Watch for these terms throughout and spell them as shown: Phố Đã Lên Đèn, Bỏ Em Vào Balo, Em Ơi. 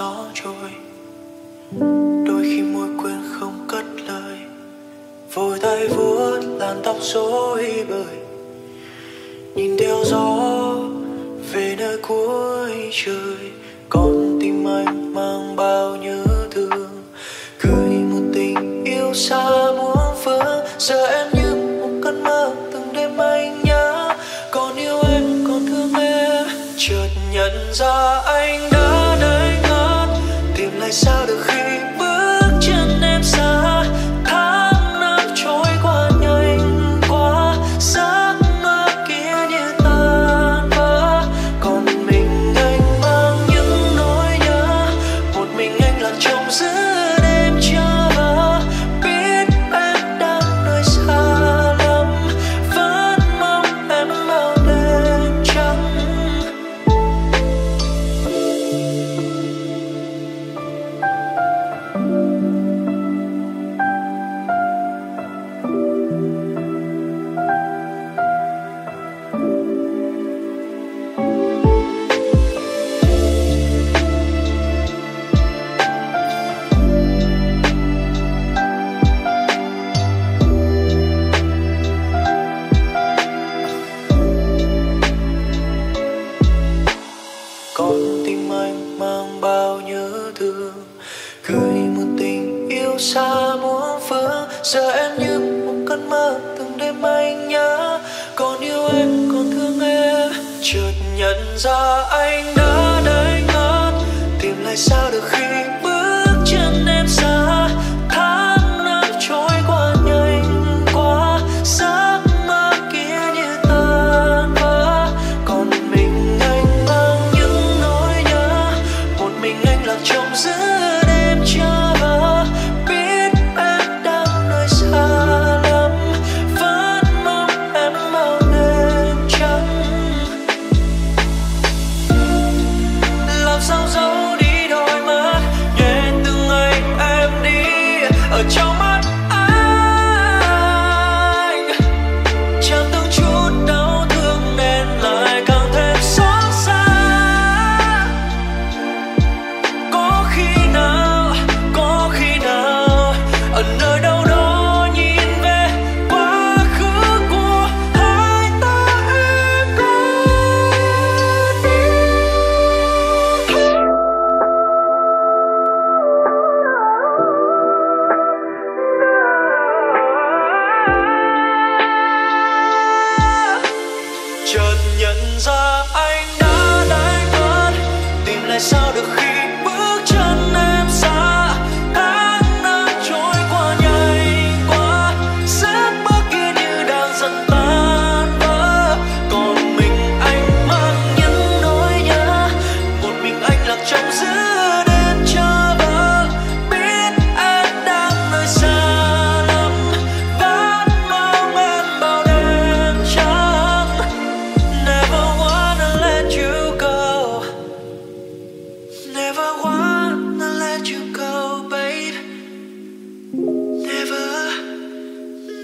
gió trôi. Đôi khi môi quên không cất lời, vội tay vuốt làn tóc rối bời, nhìn theo gió về nơi cuối trời. Con tim anh mang bao nhớ thương, gửi một tình yêu xa muôn phương. Giờ em như một cơn mơ từng đêm anh nhớ, còn yêu em, còn thương em. Chợt nhận ra anh đã đánh ngất, tìm lại sao được khi bước chân em xa. Tháng năm trôi qua nhanh quá, giấc mơ kia như tan vỡ. Còn mình anh mang những nỗi nhớ, một mình anh lạc trong giữa đêm chờ vờ. Biết em đang nơi xa lắm, vẫn mong em vào đêm trắng. Con tim anh mang bao nhớ thương, gửi một tình yêu xa muôn phương. Giờ em như một cơn mơ từng đêm anh nhớ, còn yêu em, còn thương em. Chợt nhận ra anh đã đánh ngất, tìm lại sao được khi bước chân em xa. Tháng năm trôi qua nhanh quá, giấc mơ kia như tan vỡ. Còn mình anh mang những nỗi nhớ, một mình anh lạc trong giữa đêm chờ vờ. Biết em đang nơi xa lắm, vẫn mong em vào đêm trắng. Làm sao giấu đi đôi mắt nhẹ từng ngày em đi ở trong mắt anh. Chẳng từng chút đau thương nên lại càng thêm xót xa. Có khi nào ở nơi đâu đó nhìn về quá khứ của hai ta em đã đi. Chợt nhận ra anh đã đánh mất, tìm lại sao được khi bước chân em xa. Tháng năm trôi qua nhanh quá, giấc mơ kia như đang dần tan vỡ. Còn mình anh mang những nỗi nhớ, một mình anh lạc trong giữa đêm chờ vờ. Biết em đang nơi xa lắm, vẫn mong em bao đêm trắng. Never wanna let you go, never wanna let you go, babe. Never,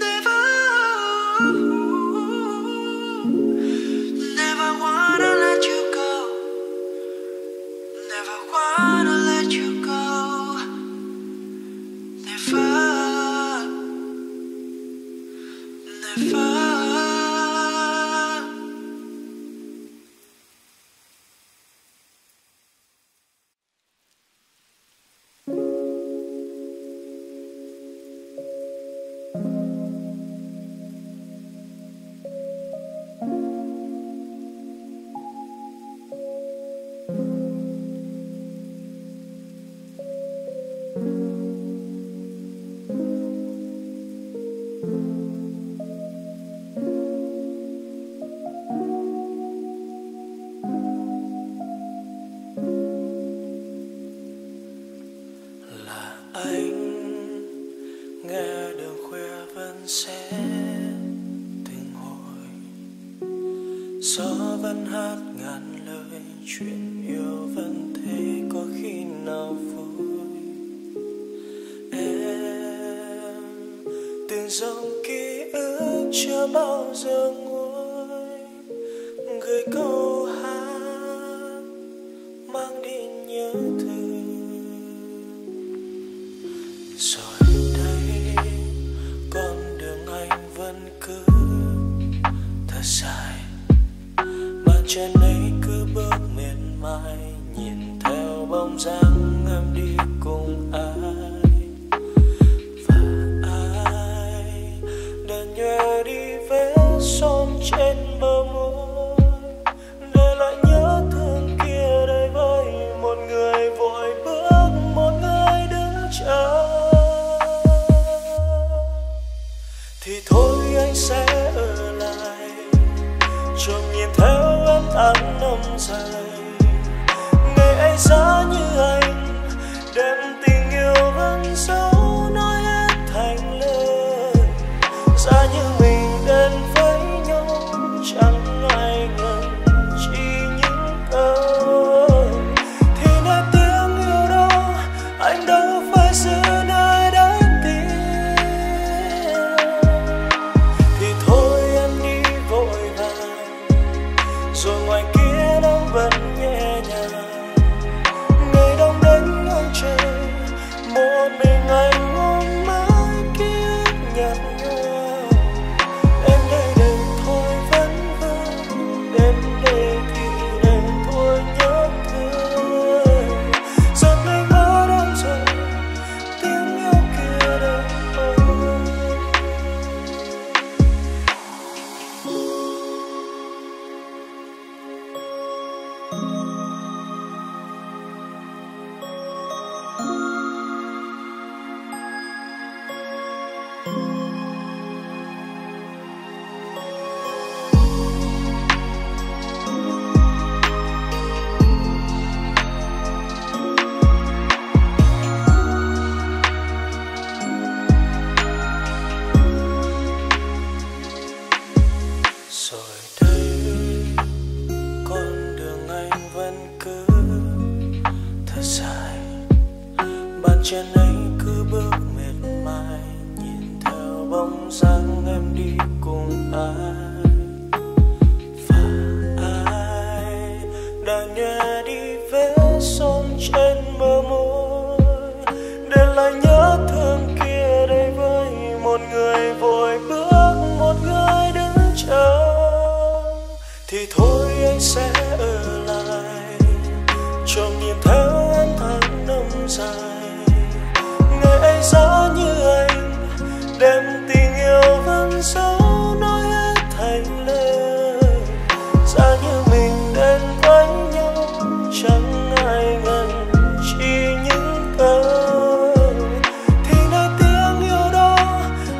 never, never wanna let you go, never wanna let you go, never, never. Nghe đường khuya vẫn sẽ tình hồi, gió vẫn hát ngàn lời, chuyện yêu vẫn thế có khi nào vui. Em từng dòng ký ức chưa bao giờ nguôi, gửi câu hát mang đi nhớ thương. trên ấy cứ bước miệt mài, nhìn theo bóng dáng em đi cùng ai. Và ai đã nhớ đi vẽ son trên bờ môi, để lại nhớ thương kia đây với một người vội bước, một người đứng chờ. Thì thôi anh sẽ ở lại, trộm nhìn theo em ăn nằm dài, ngày ấy giá như anh đem tình yêu vẫn giấu nói hết thành lời. Giá như mình đến với nhau chẳng ai ngần chỉ những câu, thì nét tiếng yêu đó anh đâu phải giữ nơi đáy tim. Thì thôi em đi vội vàng, rồi ngoài kia nắng vẫn nhẹ nhàng, ngày đông đến ngang trời một mình anh ngóng mãi kia nhạt nhòa. Em đây đây thôi vẫn vương, đêm đây thì đây thôi nhớ thương. Giọt nước mắt em rơi, tiếng yêu kia đâu ơi. Rồi đây con đường anh vẫn cứ thật dài, bàn chân ấy cứ bước miệt mài, nhìn theo bóng dáng em đi cùng ai. Và ai đã nhòe đi vẽ son trên bờ môi, để lại nhớ thương kia đây với một người vội bước, một người đứng chờ. Thì thôi anh sẽ ở lại, trộm nhìn theo em tháng năm dài, ngày ấy giá như anh đem tình yêu vẫn giấu nói hết thành lời. Giá như mình đến với nhau chẳng ai ngần chỉ những câu, thì nơi tiếng yêu đó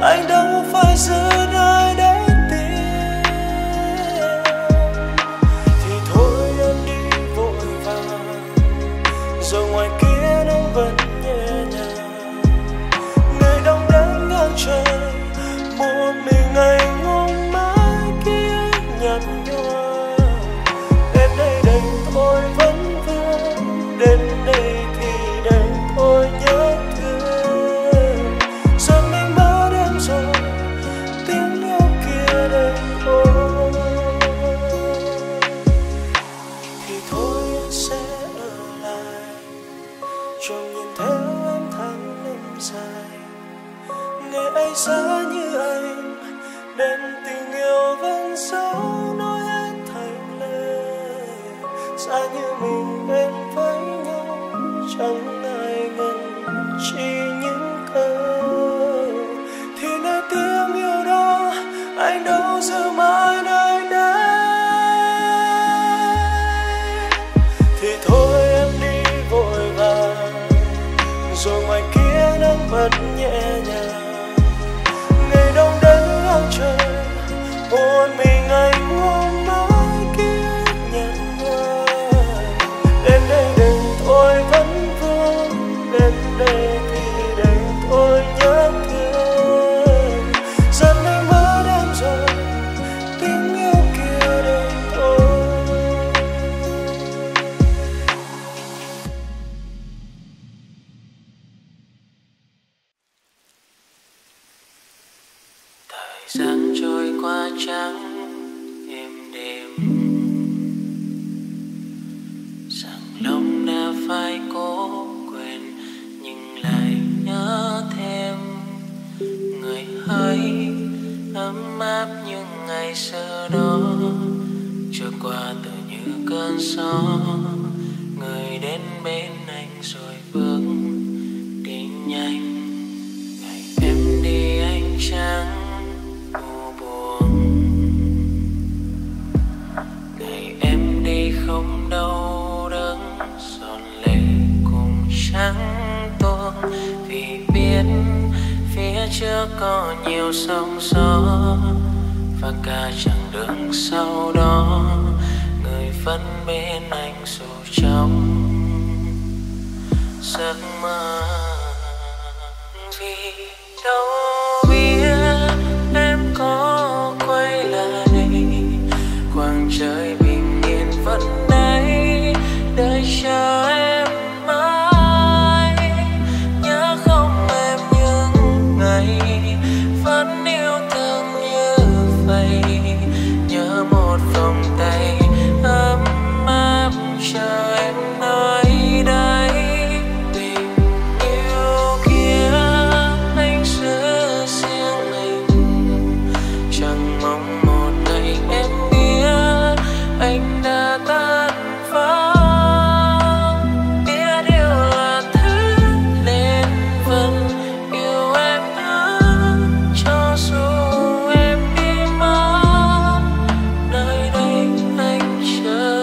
anh đâu phải giữ nơi đây. Rồi ngoài kia nắng vẫn nhẹ nhàng, ngày đông đến ngang trời, một mình anh ngóng mãi kia nhạt nhòa. Đến đây đành thôi vẫn vương, đến đây thì đành thôi nhớ thương. Giọt nước mắt em rồi, tiếng yêu kia đành thôi. Thì thôi anh sẽ ở lại, trộm nhìn theo em tháng năm dài, ngày ấy giá như anh đem tình yêu vẫn giấu nói hết thành lời. Giá như mình đến với nhau chẳng ai ngần chỉ những câu, thì nơi tiếng yêu đó anh đâu giữ mãi nơi đây. Thì thôi em đi vội vàng, rồi ngoài kia nắng vẫn nhẹ nhàng, ngày đông đến ngang trời, một mình anh ngóng mãi kia nhạt nhòa. Đến đây đành thôi vẫn vương, đến đây thì gió, người đến bên anh rồi bước đi nhanh. Ngày em đi anh chẳng u buồn, ngày em đi không đau đớn, giọt lệ cùng trắng tuôn, vì biết phía trước có nhiều sóng gió và cả chặng đường sau đó. Vẫn bên anh dù trong giấc mơ, vì đâu biết em có quay lại, khoảng trời bình yên vẫn đây đợi chờ em mãi. Nhớ không em những ngày vẫn yêu thương như vậy, nhớ một vòng tay chờ em nơi đây. Tình yêu kia anh giữ riêng mình, chẳng mong một ngày em biết anh đã tan vỡ. Biết yêu là thứ nên vẫn yêu em nữa, cho dù em đi mất nơi đây anh chờ.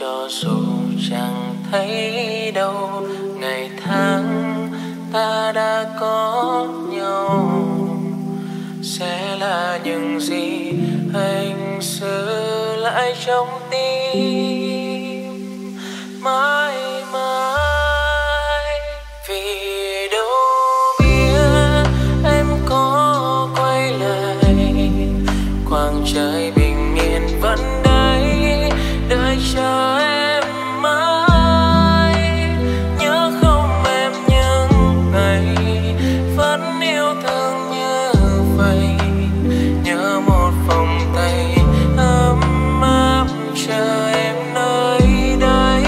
Cho dù chẳng thấy đâu, ngày tháng ta đã có nhau sẽ là những gì anh giữ lại trong tim mãi mãi. Vì đâu biết em có quay lại, khoảng trời bình yên vẫn đây đợi chờ em mãi. Nhớ không em những ngày vẫn yêu thương như vậy, nhớ một vòng tay ấm áp chờ em nơi đây.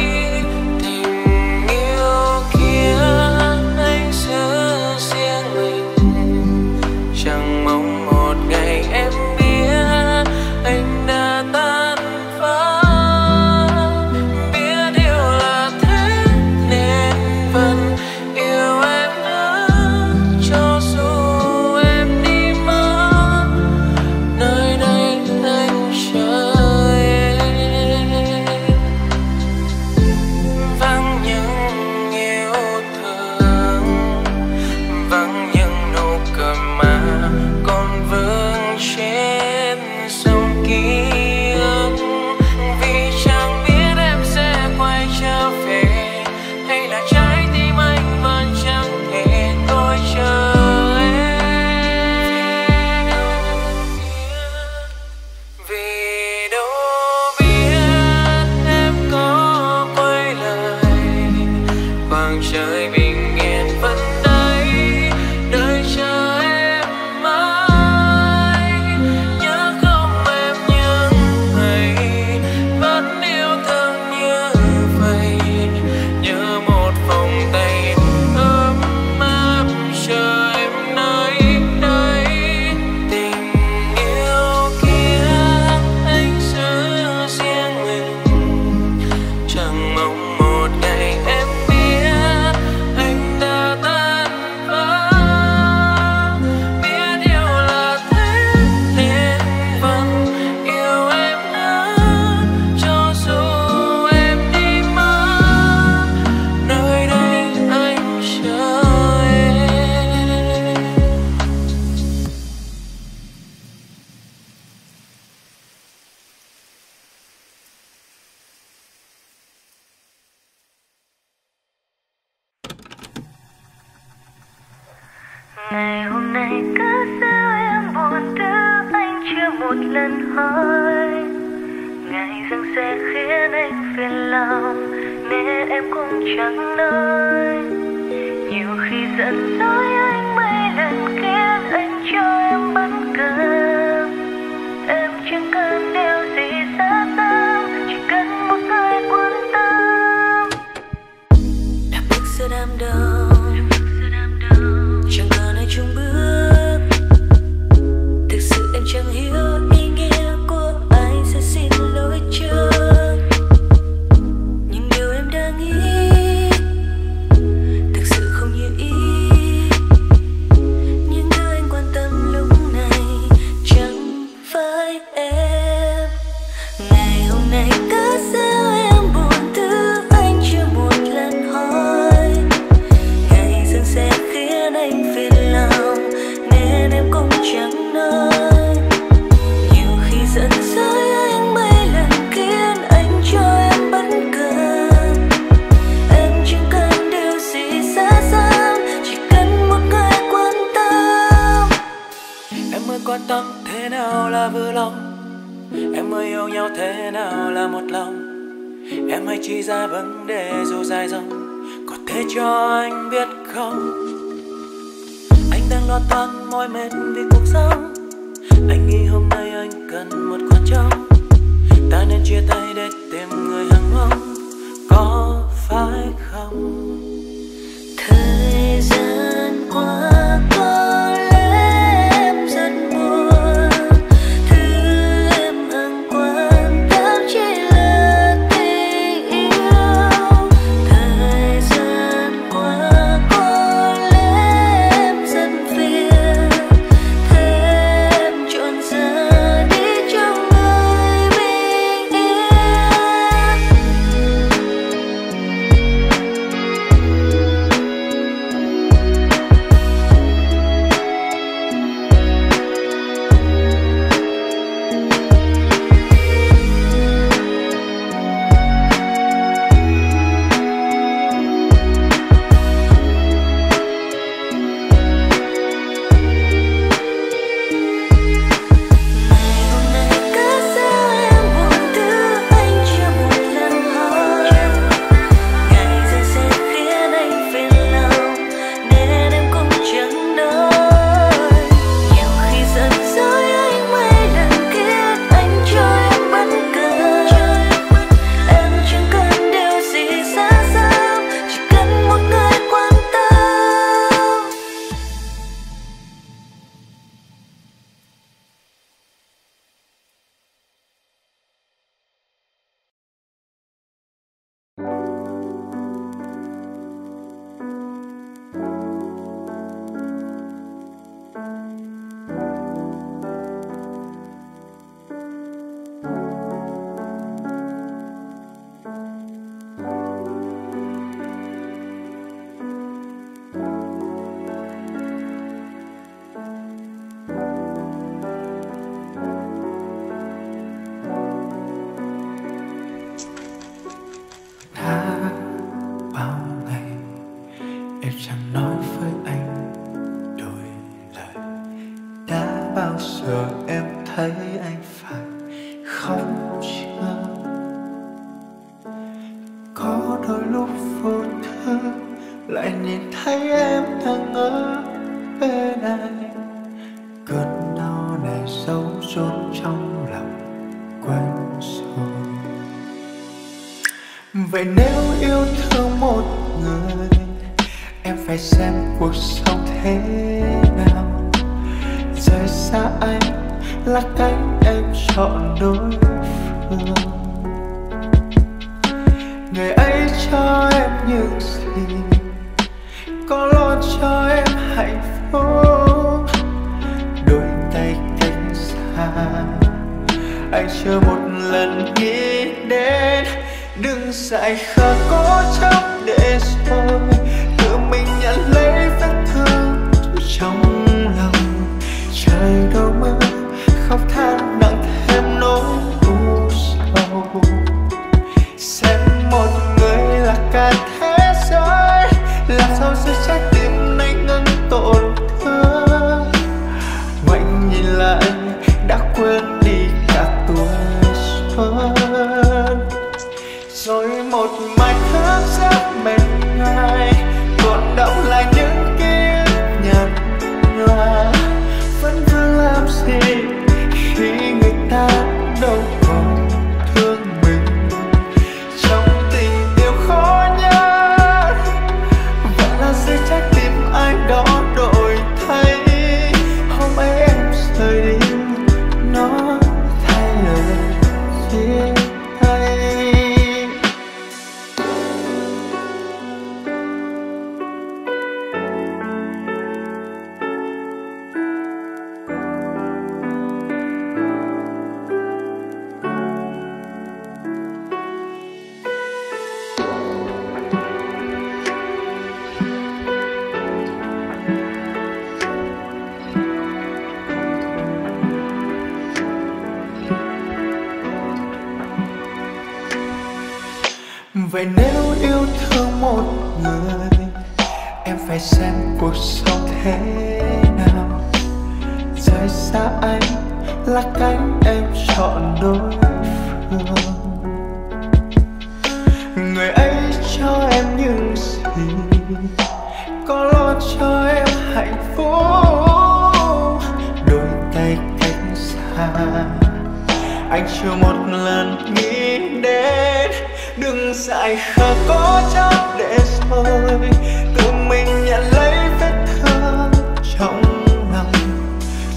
Ngày hôm nay cứ sao em buồn thứ anh chưa một lần hỏi. Ngày rằng sẽ khiến anh phiền lòng nên em cũng chẳng nói. Nhiều khi giận dỗi anh mấy lần khiến anh cho em bất ngờ. Em chẳng cần điều gì xa xăm, chỉ cần một người quan tâm. Đã bước giữa đám đông, chẳng ngờ nơi chung bước. Thực sự em chẳng hiểu ý nghĩa của anh sẽ xin lỗi trước. Nhưng điều em đang nghĩ thực sự không như ý. Những người anh quan tâm lúc này chẳng phải em. Ngày hôm nay cứ sao em buồn thứ anh chưa một lần hỏi. Ngày dần sẽ anh phiền lòng nên em cũng chẳng nói. Nhiều khi giận dỗi anh mấy lần khiến anh cho em bất ngờ. Em chẳng cần điều gì xa xăm, chỉ cần một người quan tâm. Em ơi, quan tâm thế nào là vừa lòng. Em ơi, yêu nhau thế nào là một lòng. Em hãy chỉ ra vấn đề dù dài dòng, có thể cho anh biết không? Đang lo toan mỏi mệt vì cuộc sống. Anh nghĩ hôm nay anh cần một khoảng trống. Ta nên chia tay để tìm người hàng mong, có phải không? Thời gian qua có lẽ em rất buồn. Thứ em hằng quan tâm chỉ là tình yêu. Thời gian qua có lẽ em rất thế giới. Làm sao sẽ trái tim anh ngăn tổn thương. Vậy nếu yêu thương một người, em phải xem cuộc sống thế nào. Rời xa anh là cánh em chọn đối phương. Người ấy cho em những gì, có lo cho em hạnh phúc. Đôi tay cách xa, anh chưa một lần nghĩ đến. Đừng dại khờ cố chấp để rồi tự mình nhận lấy vết thương trong lòng.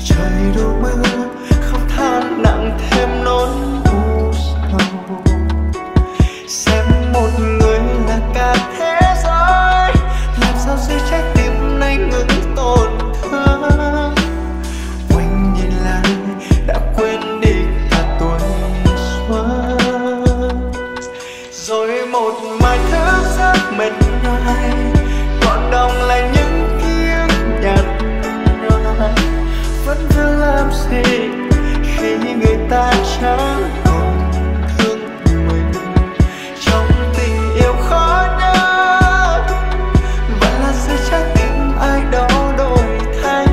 Trời đổ mưa không than nặng thêm nỗi u sầu. Xem một người là cả thế giới, làm sao giữ trái tim này ngừng tổn thương. Quanh nhìn lại đã quên đi cả tuổi xuân. Rồi một mai thức giấc mệt nhoài, còn đọng lại những ký ức nhạt nhòa. Vẫn vương làm gì khi người ta chẳng còn thương mình. Trong tình yêu khó đáp, vẫn là sự trái tim ai đó đổi thay.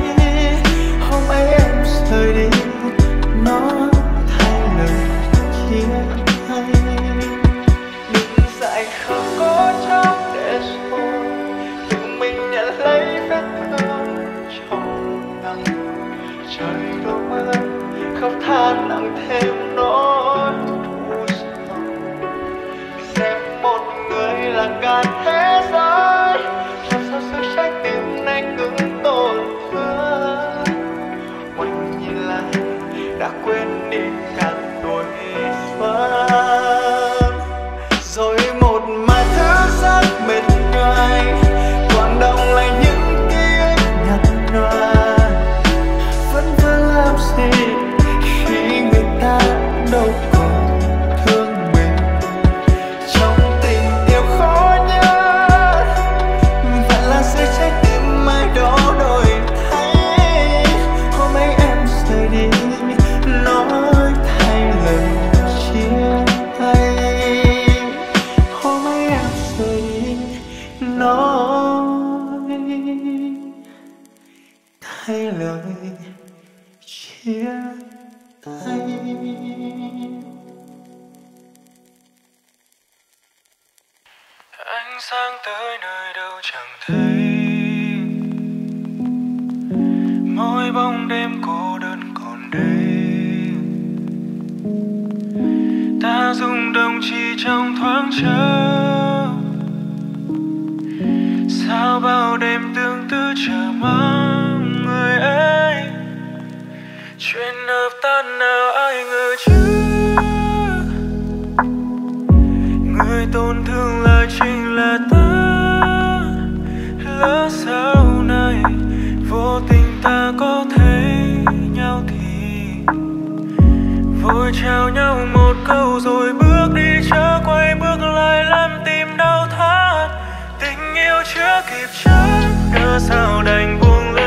Hôm ấy em rời đi, nó thay lời chia tay. Không có chấp để rồi tự mình nhận lấy vết thương trong lòng. Trời đổ mưa khóc than nặng thêm nỗi u sầu. Xem một người là cả thế giới, làm sao sự trái tim này cứng tổn thương. Quanh nhìn lại đã quên đi cả tuổi xuân. Rồi thay lời chia tay. Ánh sáng tới nơi đâu chẳng thấy, mỗi bóng đêm cô đơn còn đây. Ta rung động chỉ trong thoáng chốc, sao bao đêm tương tư chờ mong. Chuyện hợp tan nào ai ngờ chứ, người tổn thương lại chính là ta. Lỡ sau này vô tình ta có thấy nhau thì vội chào nhau một câu rồi bước đi, chớ quay bước lại làm tim đau thắt. Tình yêu chưa kịp chớp, lỡ sao đành buông.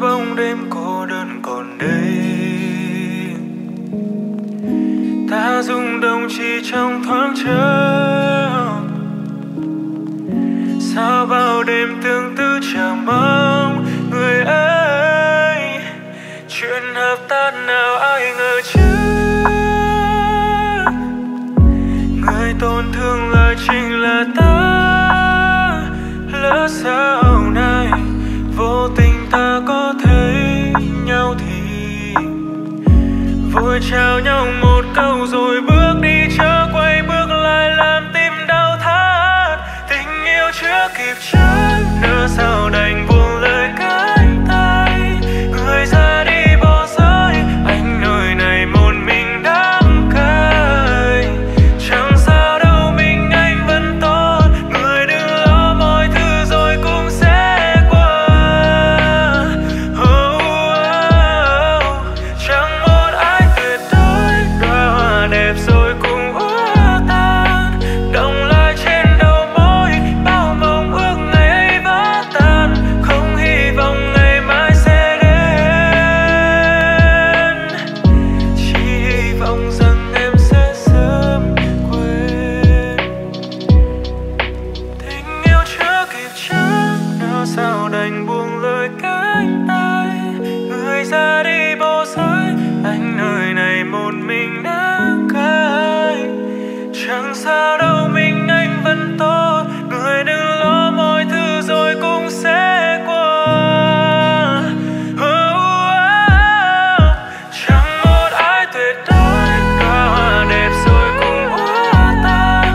với bóng đêm cô đơn còn đây. Ta rung động chỉ trong thoáng chốc, sao bao đêm tương tư chẳng mong người ấy. Chuyện hợp tác nào ai ngờ chứ, người tổn thương lại chính là ta. Lỡ sau này vô tình ta có thấy nhau thì vội chào nhau một câu rồi bước đi, chớ quay bước lại làm tim đau thắt. Tình yêu chưa kịp chớp nữa sao đành buông lời cãi tay. Người ra đi bỏ rơi anh nơi này một mình đắng cay. Chẳng sao đâu mình anh vẫn tốt, người đừng lo mọi thứ rồi cũng sẽ qua. Oh, oh. Chẳng một ai tuyệt đối, đóa hoa đẹp rồi cũng hóa tan. Động lại trên đầu môi bao mong ước ngày ấy vỡ tan. Không hy vọng ngày mai sẽ đến, chỉ hy vọng rằng em sẽ sớm quên. Tình yêu chưa kịp chớp nữa sao đành buông lời cãi tay. Người ra đi bỏ rơi anh nơi này một mình đắng cay. Chẳng sao đâu mình anh vẫn tốt, người đừng lo mọi thứ rồi cũng sẽ qua. Oh, oh. Chẳng một ai tuyệt đối, đóa hoa đẹp rồi cũng hóa tan.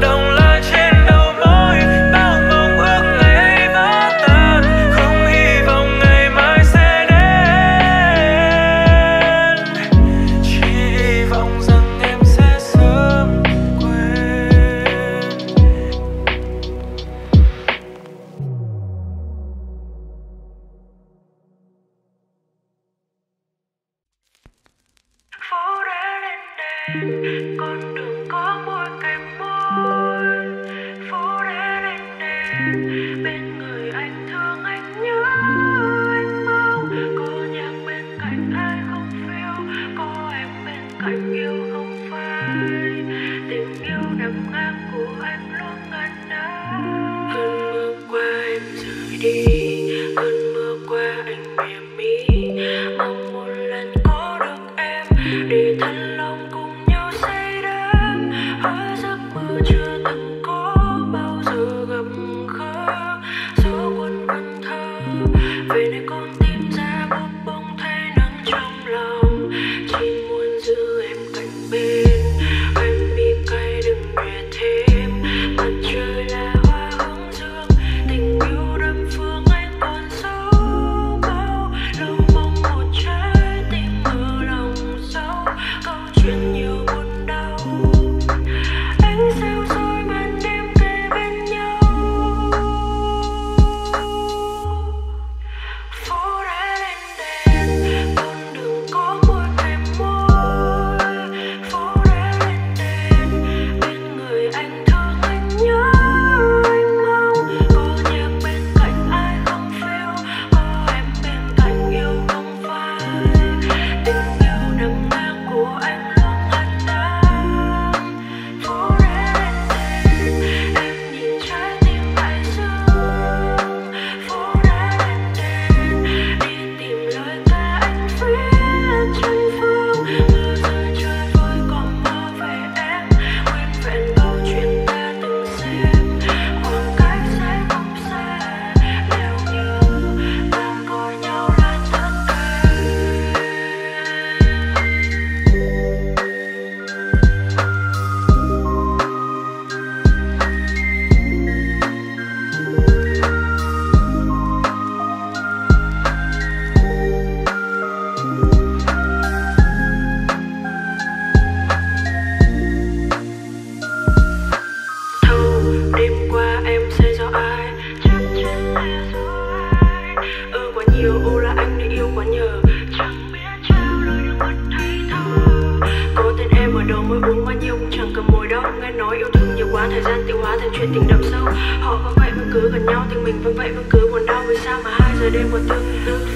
Đồng lại trên đầu môi bao mong ước ngày ấy vỡ tan. Không hy vọng ngày mai sẽ đến, chỉ hy vọng rằng em sẽ sớm quên. Phố đã lên đèn, con đường có mỗi cái môi. Phố đã lên đèn, bên người anh thương anh nhớ anh mong. Có nhạc bên cạnh ai không phiêu, có em bên cạnh yêu không phai. Tình yêu nằm ngang của anh luôn ngăn đá. Cơn mưa qua em rời đi, cơn mưa qua anh mỉa mi. Mong một lần có được em để thân lòng cùng nhau say đắm. Hỡi giấc mơ chưa từng có bao giờ gặp gỡ, gió cuốn vần thơ về nơi con tim ra bút bông thay nắng trong lòng. Chỉ muốn giữ em cạnh bên, anh bị cay đừng về thêm. Mặt trời là hoa hướng dương, tình yêu đâm phương anh còn sâu bao. Đâu mong một trái tim ở lòng sâu, câu chuyện nhiều buồn đau. Anh sao rồi màn đêm kề bên nhau. Phố đã lên đèn, con đường có mỗi cái môi. Phố đã lên đèn, bên người anh thương anh nhớ anh mong. Có nhạc bên cạnh ai không phiêu, có em bên cạnh yêu không phai. Tình yêu nằm ngang của anh luôn ngăn đắng. Phố đã lên đèn, em nhìn trái tim lại sương. Phố đã lên đèn, đi tìm lời ca anh viết trên phương. Mưa rơi chơi vơi còn mơ về em, quên vẹn câu chuyện ta từng xem. Khoảng cách sẽ không xa, nếu như ta có nhau là tất cả. Thâu đêm qua em sẽ do ai, chắc chắn sẽ do ai. Ơ quá nhiều, ô là anh đã yêu quá nhờ. Chẳng biết trao lời được mất hay thơ. Có tên em ở đầu môi uống quá nhiều cũng chẳng cầm môi đó. Nghe nói yêu thương nhiều quá, thời gian tiêu hóa thành chuyện tình đậm sâu. Họ có vậy vẫn cứ gần nhau, tình mình vẫn vậy vẫn cứ buồn đau. Vì sao mà 2 giờ đêm còn tương tư.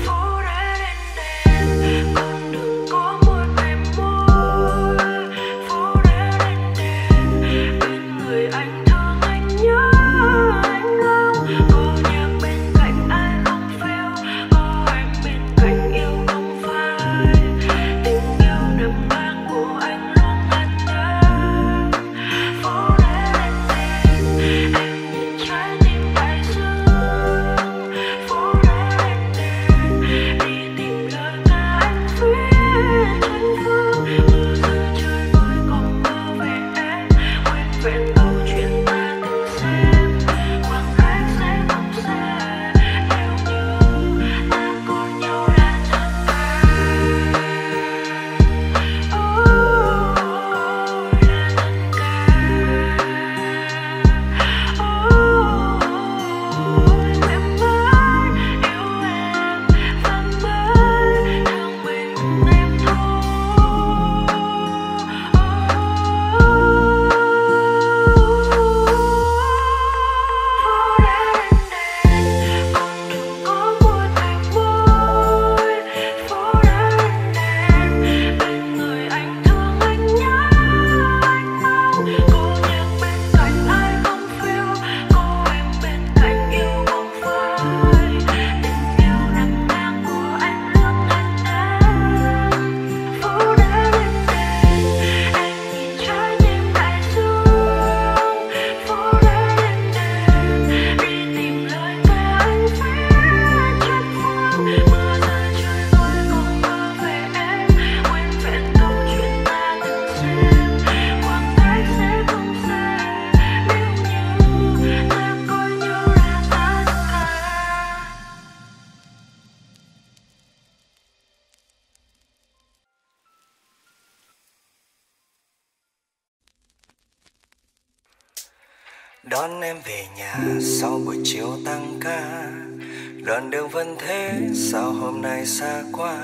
đón em về nhà sau buổi chiều tăng ca. Đoạn đường vẫn thế, sao hôm nay xa quá.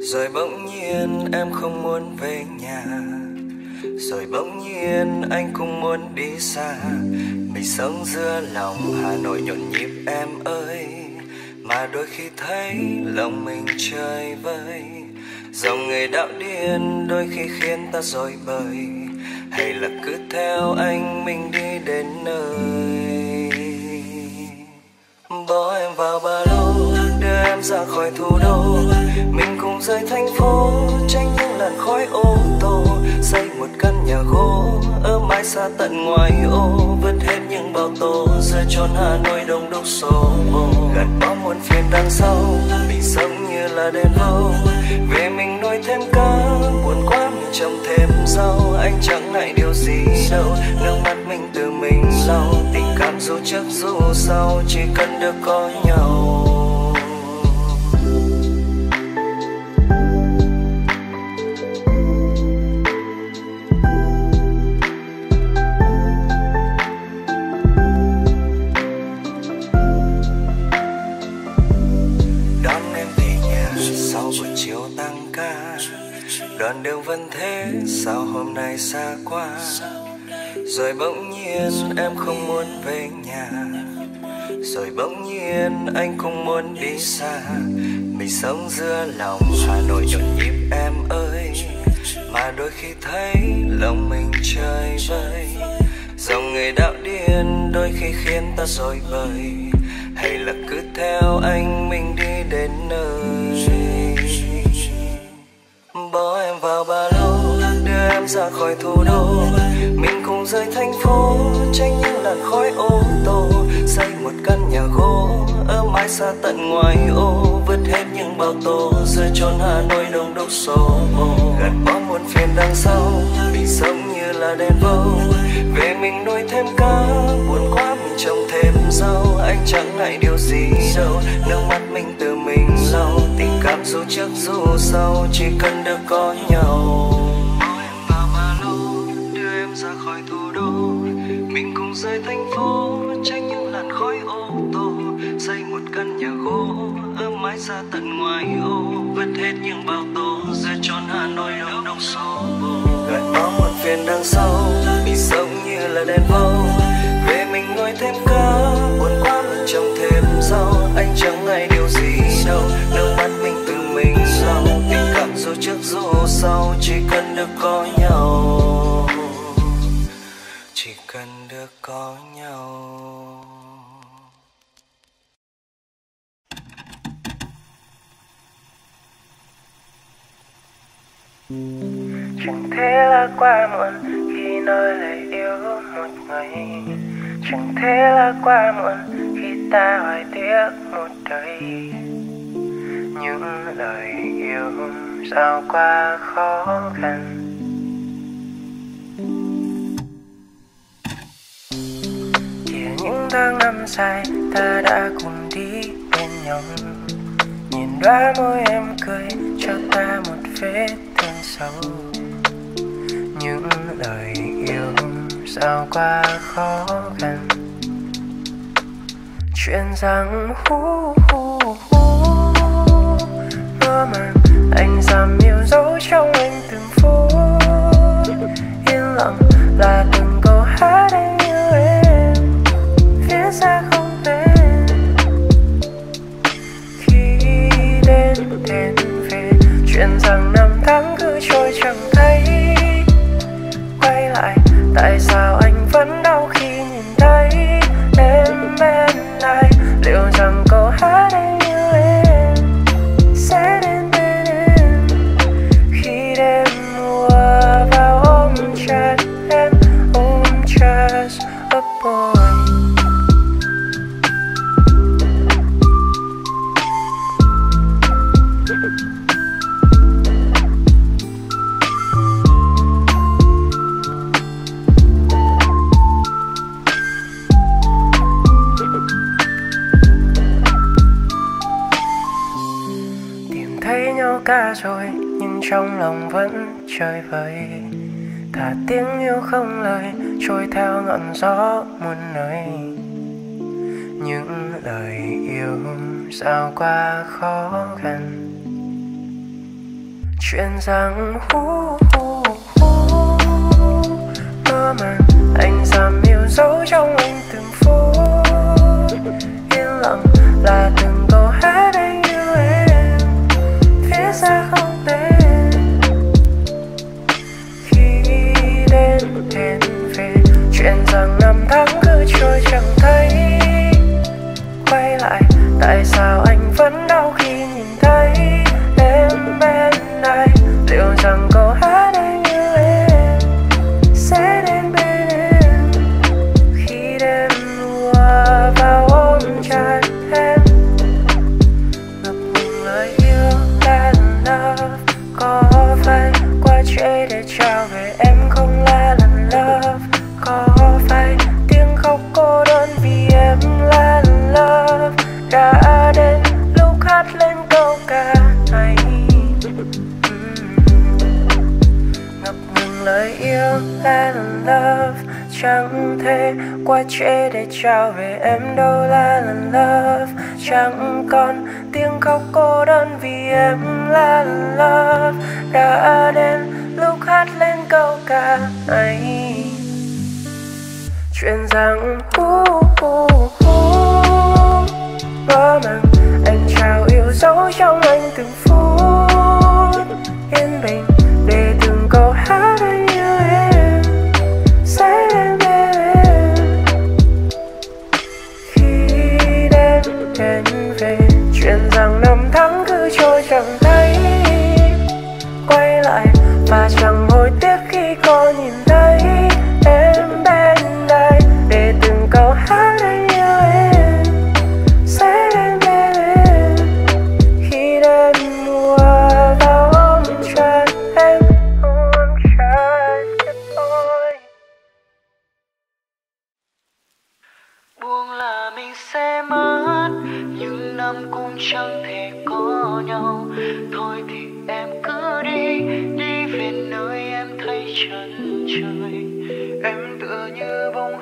Rồi bỗng nhiên em không muốn về nhà. Rồi bỗng nhiên anh cũng muốn đi xa. Mình sống giữa lòng Hà Nội nhộn nhịp em ơi, mà đôi khi thấy lòng mình chơi vơi. Dòng người đạo điên đôi khi khiến ta rối bời. Hay là cứ theo anh mình đi đến nơi. Bỏ em vào ba lô, đưa em ra khỏi thủ đô. Mình cùng rời thành phố, tránh những làn khói ô tô. Xây một căn nhà gỗ, ở mãi xa tận ngoài ô. Vứt hết những bao tố, rơi trốn Hà Nội đông đúc xô bồ. Gạt bỏ muôn phiền đằng sau, mình sống như là đèn lâu. Về mình nuôi thêm cá, buồn quá mình trồng thêm rau. Anh chẳng ngại điều gì đâu, nước mắt mình tự mình lau. Tình cảm dù trước dù sau, chỉ cần được có nhau. Đoạn đường vẫn thế, sao hôm nay xa quá. Rồi bỗng nhiên em không muốn về nhà. Rồi bỗng nhiên anh cũng muốn đi xa. Mình sống giữa lòng Hà Nội nhộn nhịp em ơi, mà đôi khi thấy lòng mình chơi vơi. Dòng người đạo điên đôi khi khiến ta rối bời. Hay là cứ theo anh mình đi đến nơi. Bỏ em vào ba lô, đưa em ra khỏi thủ đô. Mình cùng rời thành phố, tránh những làn khói ô tô. Xây một căn nhà gỗ, ở mãi xa tận ngoài ô. Vứt hết những bao tố, rơi trốn Hà Nội đông đúc xô bồ. Gạt bỏ muôn phiền đằng sau, mình sống như là đèn vâu. Về mình nuôi thêm cá, buồn quá mình trồng thêm rau. Anh chẳng ngại điều gì đâu, nước mắt mình tự mình lau. Tình cảm dù trước dù sau, chỉ cần được có nhau. Bỏ em vào ba lô, đưa em ra khỏi thủ đô. Mình cùng rời thành phố, tránh những làn khói ô tô. Xây một căn nhà gỗ, ở mãi xa tận ngoài ô. Vứt hết những bao tố, rơi trốn Hà Nội đông đúc xô bồ. Gạt bỏ muôn phiền đằng sau, mình sống như là đèn vâu. Về mình nuôi thêm cá, buồn quá mình trồng thêm rau. Anh chẳng ngại điều gì đâu, nước mắt mình tự mình lau. Tình cảm dù trước dù sau, chỉ cần được có nhau. Chỉ cần được có nhau. Chẳng thế là quá muộn khi nói lời yêu một người. Chẳng thế là quá muộn khi ta hoài tiếc một đời. Những lời yêu sao quá khó khăn. Chỉ những tháng năm dài ta đã cùng đi bên nhau. Nhìn đóa môi em cười cho ta một vết thương sâu. Những lời yêu sao quá khó khăn. Chuyện rằng mơ màng anh dám yêu dấu trong anh từng phố. Yên lặng là từng câu hát anh yêu em viết ra không tên. Khi đến đèn về chuyện rằng năm tháng cứ trôi chẳng thấy. Quay lại tại sao anh vẫn đau khi nhìn thấy em bên lại. Liệu rằng câu hát anh yêu em sẽ đến bên em khi đêm mùa vào ôm chặt em. Ôm chặt a boy. Cả rồi nhưng trong lòng vẫn chơi vơi. Thả tiếng yêu không lời trôi theo ngọn gió muôn nơi. Những lời yêu sao quá khó khăn. Chuyện rằng mơ màng anh dám yêu dấu trong anh từng phố yên lặng là từng câu hát anh yêu em phía xa không tên. Khi đến hẹn về chuyện rằng năm tháng cứ trôi chẳng thấy quay lại. Tại sao anh vẫn đau khi nhìn thấy em bên đây? Liệu rằng câu hát anh yêu em sẽ đến bên em khi đêm mùa vào ôm chặt em ngập ngừng lời yêu đã love. Có phải quá trễ để trao về em không là lần love? Có phải tiếng khóc cô đơn vì em là lần love? Đã đến lúc hát lên câu ca này ngập ngừng lời yêu là lần love. Chẳng thể quá trễ để trao về em đâu là lần love. Chẳng còn tiếng khóc cô đơn vì em là lần love. Đã đến lúc hát lên câu ca này. Chuyện rằng mơ màng anh trao yêu dấu trong anh từng phút yên bình để từng câu hát anh yêu em sẽ đến bên em. Khi đêm hẹn về chuyện rằng năm tháng cứ trôi chẳng thấy quay lại mà chẳng hối tiếc khi cô nhìn thấy em bên đây để từng câu hát anh yêu em sẽ đến bên em khi đêm mùa vào ôm chặt em ôm chặt cái tôi. Buông là mình sẽ mất những năm cũng chẳng thể có nhau. Thôi thì em cứ đi đi về nơi em thấy chân trời. Em tựa như bông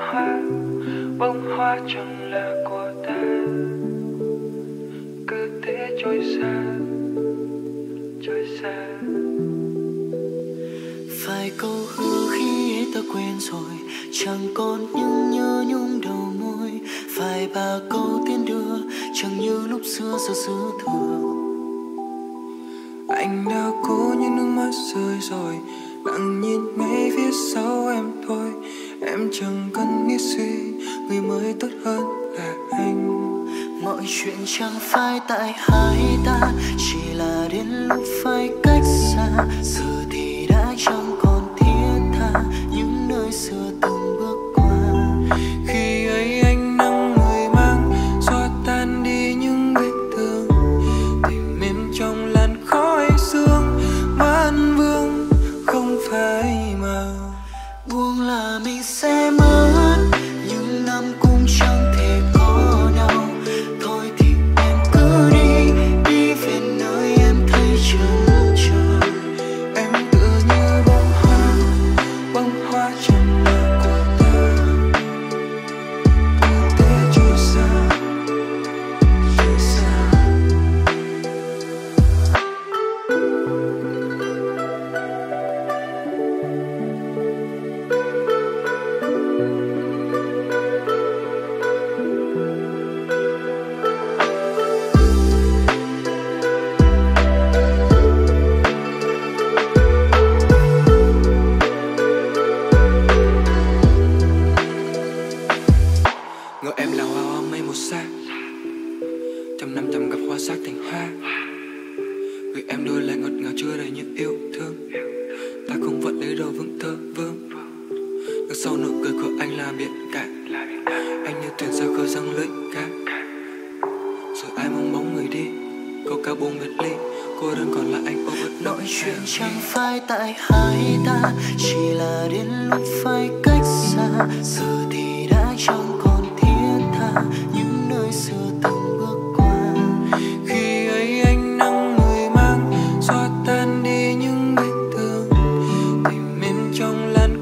hoa chẳng là của ta. Cứ thế trôi xa. Phải câu hứa khi ấy ta quên rồi, chẳng còn những nhớ nhung đầu môi. Phải ba câu tiến đưa, chẳng như lúc xưa giờ xưa thường. Anh đã cố nhưng nước mắt rơi rồi. Lặng nhìn mấy phía sau em thôi. Em chẳng cần nghĩ suy, người mới tốt hơn là anh. Mọi chuyện chẳng phải tại hai ta, chỉ là đến lúc phải cách xa. Giờ thì đã chẳng còn thiết tha những nơi xưa từng bước qua. Khi ấy anh nâng người mang, xóa tan đi những vết thương. Tìm em trong làn khói sương, man vương không phải mơ. Buông là mình sẽ mất những năm cũng chẳng thể có nhau. Thôi thì em cứ đi đi về nơi em thấy chân trời. Em tựa như bông hoa chẳng là của ta. Cứ thế trôi xa trong làn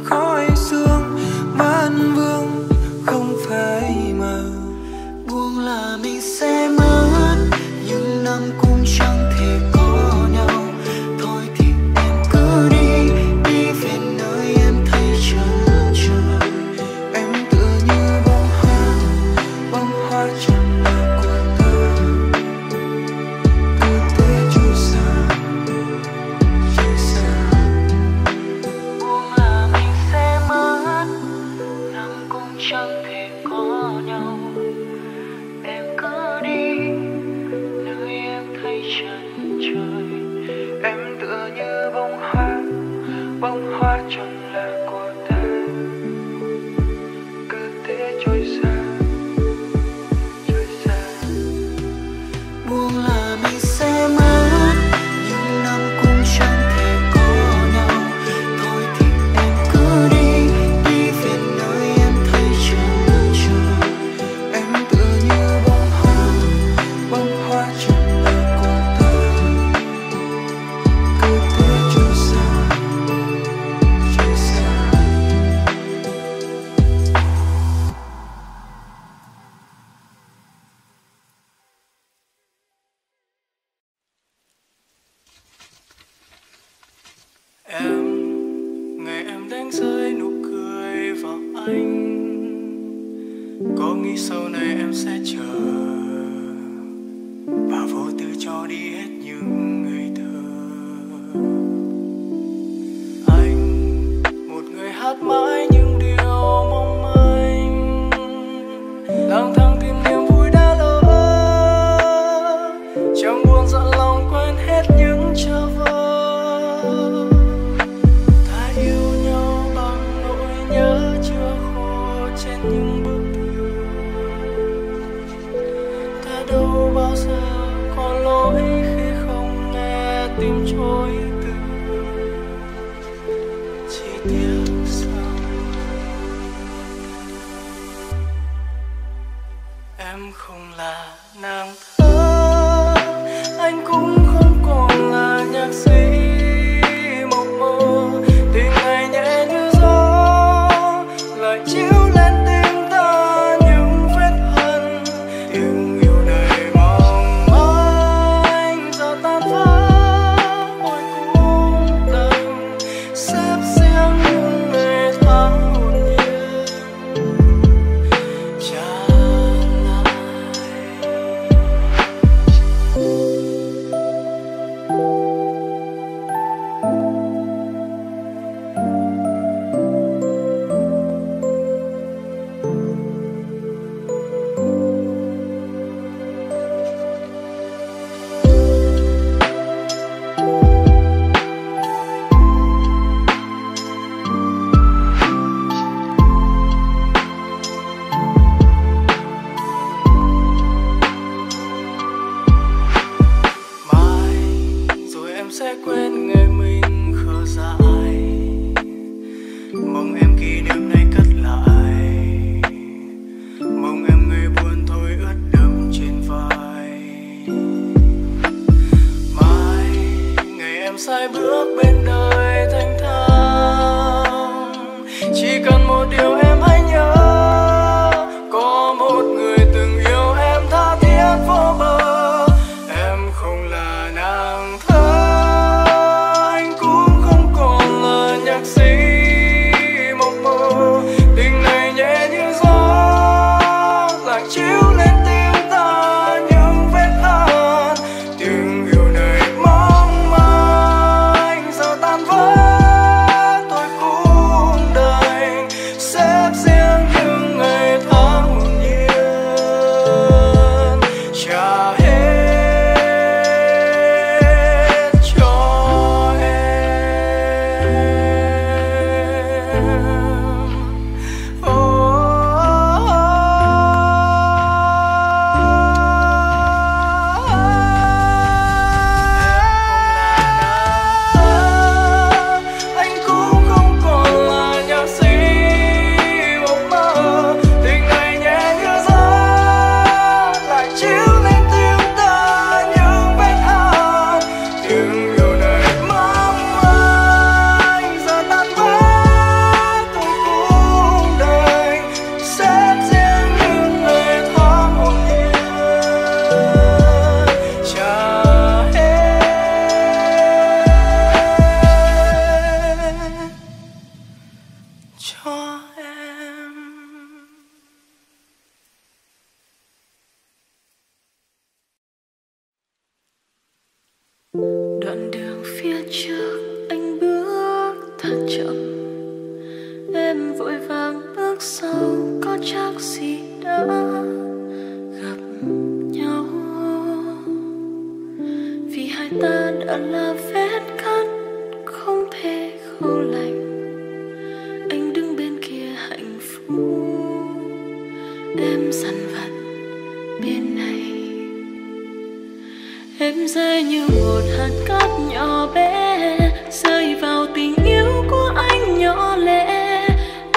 Em rơi như một hạt cát nhỏ bé, rơi vào tình yêu của anh nhỏ lẻ,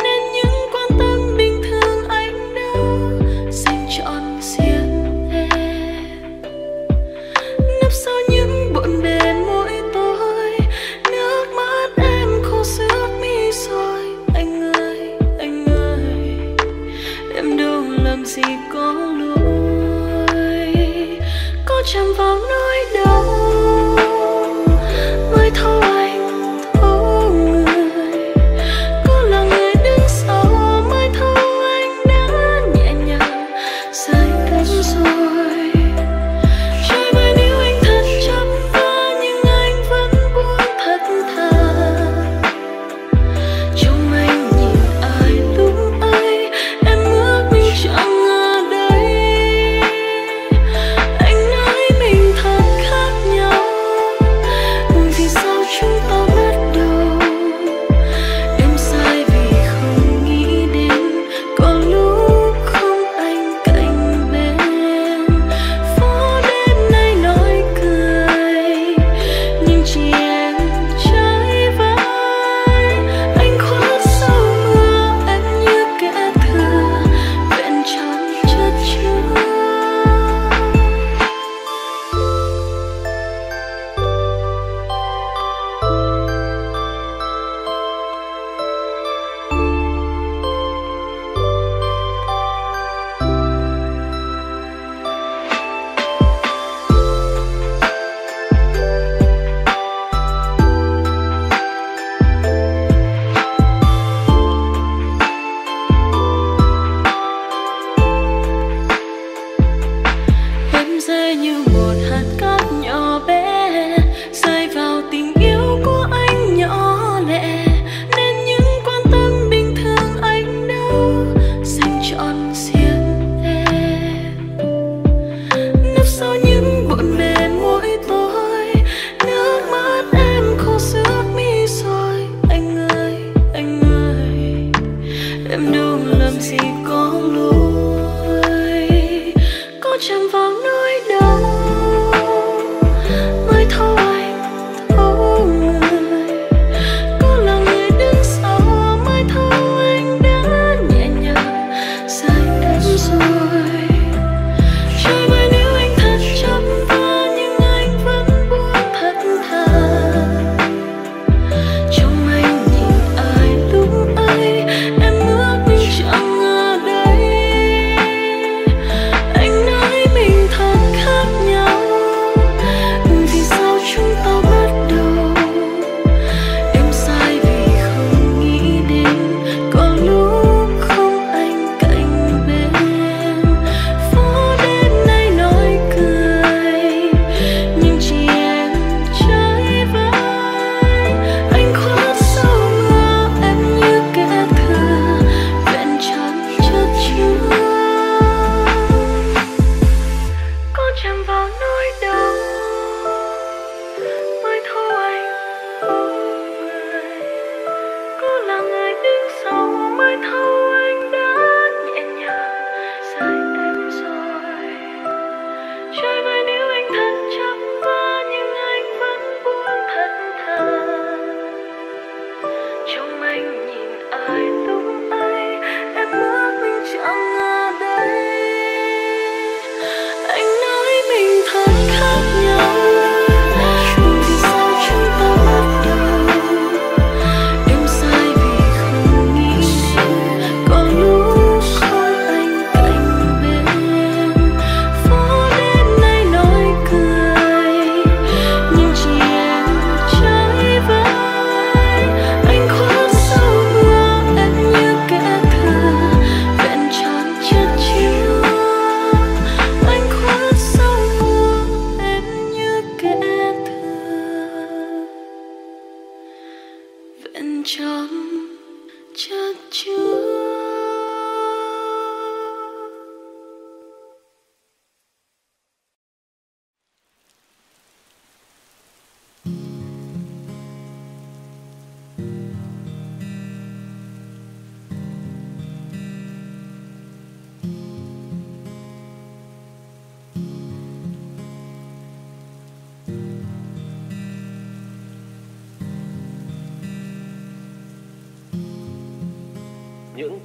nên những quan tâm bình thường anh đã dành trọn riêng em. Nấp sau những bộn bề mỗi tối, nước mắt em khô sướt mi rồi. Anh ơi, anh ơi, em đâu làm gì có lỗi, có chạm vào nỗi đau mới thôi. Hãy subscribe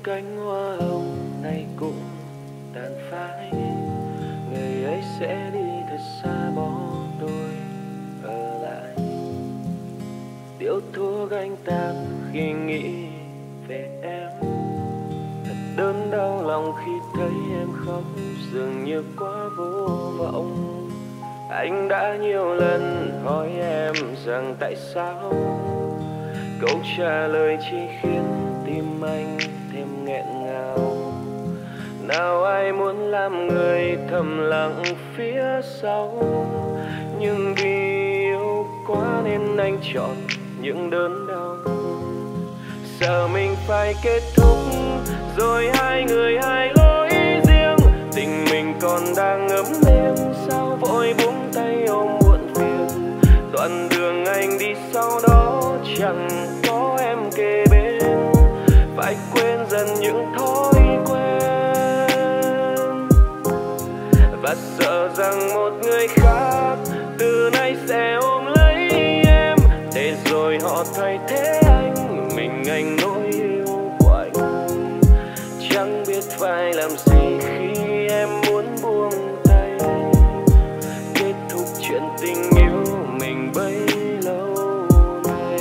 cánh hoa hồng này cũng tàn phai, ngày ấy sẽ đi thật xa bỏ tôi ở lại. Điếu thuốc anh tàn khi nghĩ về em, thật đớn đau lòng khi thấy em khóc dường như quá vô vọng. Anh đã nhiều lần hỏi em rằng tại sao, câu trả lời chỉ khiến tim anh thêm nghẹn ngào. Nào ai muốn làm người thầm lặng phía sau, nhưng vì yêu quá nên anh chọn những đớn đau. Giờ mình phải kết thúc rồi, hai người hai lối riêng, tình mình còn đang ngấm đêm sao vội buông tay ôm muộn phiền. Đoạn đường anh đi sau đó chẳng có em kề bên, phải quên dần những thói quen và sợ rằng một người khác từ nay sẽ ôm lấy em, để rồi họ thay thế anh nỗi yêu của anh. Chẳng biết phải làm gì khi em muốn buông tay, kết thúc chuyện tình yêu mình bấy lâu nay.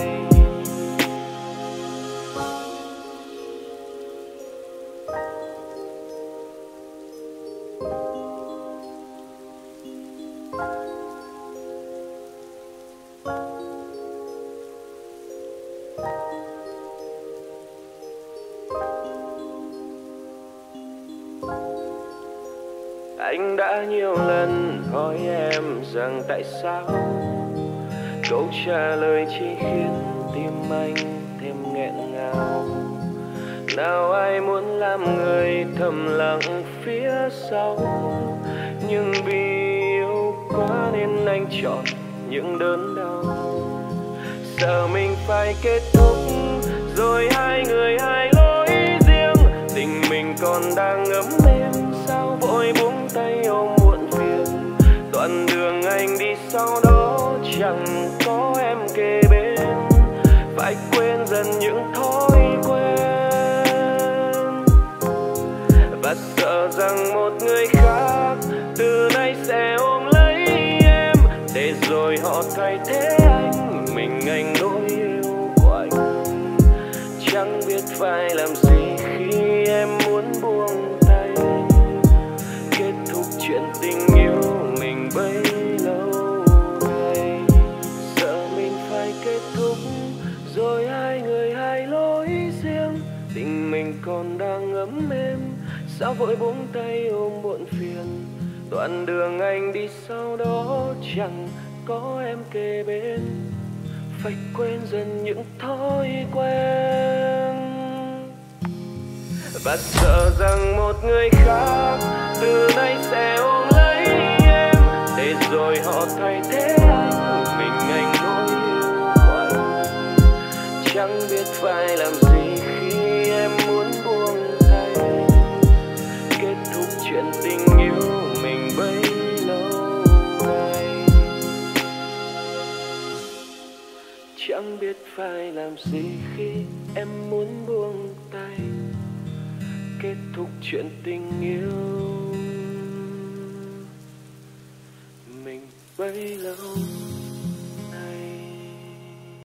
Anh đã nhiều lần hỏi em rằng tại sao, câu trả lời chỉ khiến tim anh thêm nghẹn ngào. Nào ai muốn làm người thầm lặng phía sau, nhưng vì yêu quá nên anh chọn những đớn đau. Giờ mình phải kết thúc rồi, hai người hai lối riêng, tình mình còn đang ngấm đêm sao vội buông tay ôm muộn phiền. Đoạn đường anh đi sau đó chẳng có em kề bên, phải quên dần những thói quen và sợ rằng một người khác từ nay sẽ ôm lấy em, để rồi họ thay thế anh, mình anh nỗi yêu của anh. Chẳng biết phải làm gì khi em muốn buông tay, kết thúc chuyện tình yêu mình bấy lâu nay. Giờ mình phải kết thúc rồi, hai người hai lối riêng, tình mình còn đang ấm êm sao vội buông tay ôm muộn phiền. Đoạn đường anh đi sau đó chẳng có em kề bên, phải quên dần những thói quen và sợ rằng một người khác từ nay sẽ ôm lấy em, để rồi họ thay thế anh, mình anh nỗi yêu của anh. Chẳng biết phải làm gì khi em muốn buông tay, kết thúc chuyện tình yêu mình bấy lâu nay. Chẳng biết phải làm gì khi em muốn buông tay, kết thúc chuyện tình yêu mình bấy lâu.